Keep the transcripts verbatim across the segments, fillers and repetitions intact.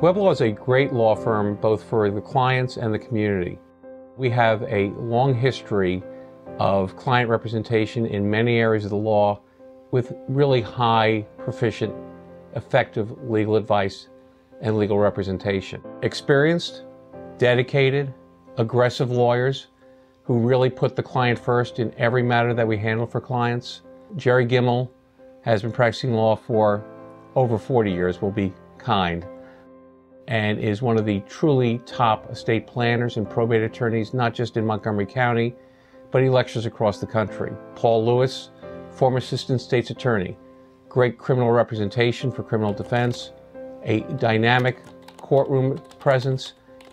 GWEBLAW is a great law firm both for the clients and the community. We have a long history of client representation in many areas of the law with really high, proficient, effective legal advice and legal representation. Experienced, dedicated, aggressive lawyers who really put the client first in every matter that we handle for clients. Jerry Gimmel has been practicing law for over forty years, will be kind, and is one of the truly top estate planners and probate attorneys, not just in Montgomery County, but he lectures across the country. Paul Lewis, former assistant state's attorney, great criminal representation for criminal defense, a dynamic courtroom presence,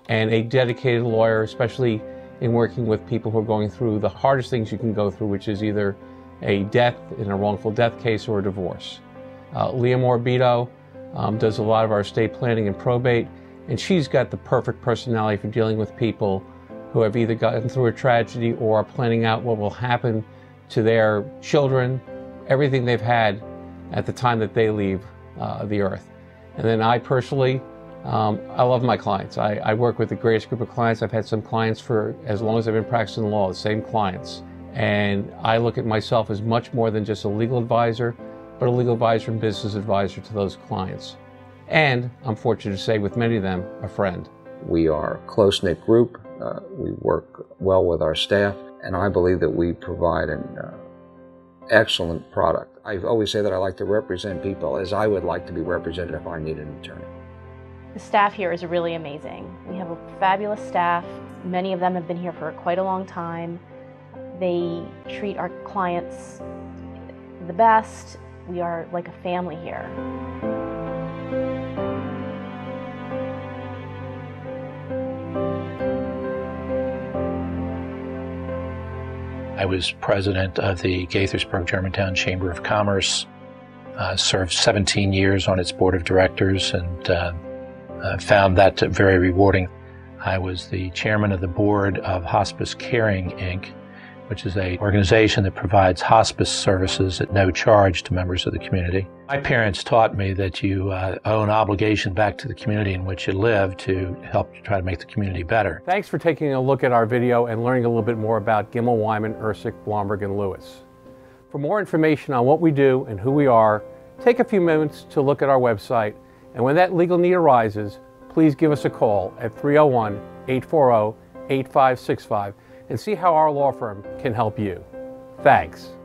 and a dedicated lawyer, especially in working with people who are going through the hardest things you can go through, which is either a death in a wrongful death case or a divorce. Uh, Leah Morbido, Um, does a lot of our estate planning and probate, and she's got the perfect personality for dealing with people who have either gotten through a tragedy or are planning out what will happen to their children, everything they've had at the time that they leave uh, the earth. And then I personally, um, I love my clients. I, I work with the greatest group of clients. I've had some clients for as long as I've been practicing law, the same clients. And I look at myself as much more than just a legal advisor, but a legal advisor and business advisor to those clients. And I'm fortunate to say, with many of them, a friend. We are a close-knit group. Uh, we work well with our staff, and I believe that we provide an uh, excellent product. I always say that I like to represent people as I would like to be represented if I needed an attorney. The staff here is really amazing. We have a fabulous staff. Many of them have been here for quite a long time. They treat our clients the best. We are like a family here. I was president of the Gaithersburg Germantown Chamber of Commerce, uh, served seventeen years on its board of directors, and uh, uh, found that very rewarding. I was the chairman of the board of Hospice Caring Incorporated, which is an organization that provides hospice services at no charge to members of the community. My parents taught me that you uh, owe an obligation back to the community in which you live to help try to make the community better. Thanks for taking a look at our video and learning a little bit more about Gimmel, Weiman, Ersek, Blomberg and Lewis. For more information on what we do and who we are, take a few minutes to look at our website, and when that legal need arises, please give us a call at three oh one, eight four zero, eight five six five and see how our law firm can help you. Thanks.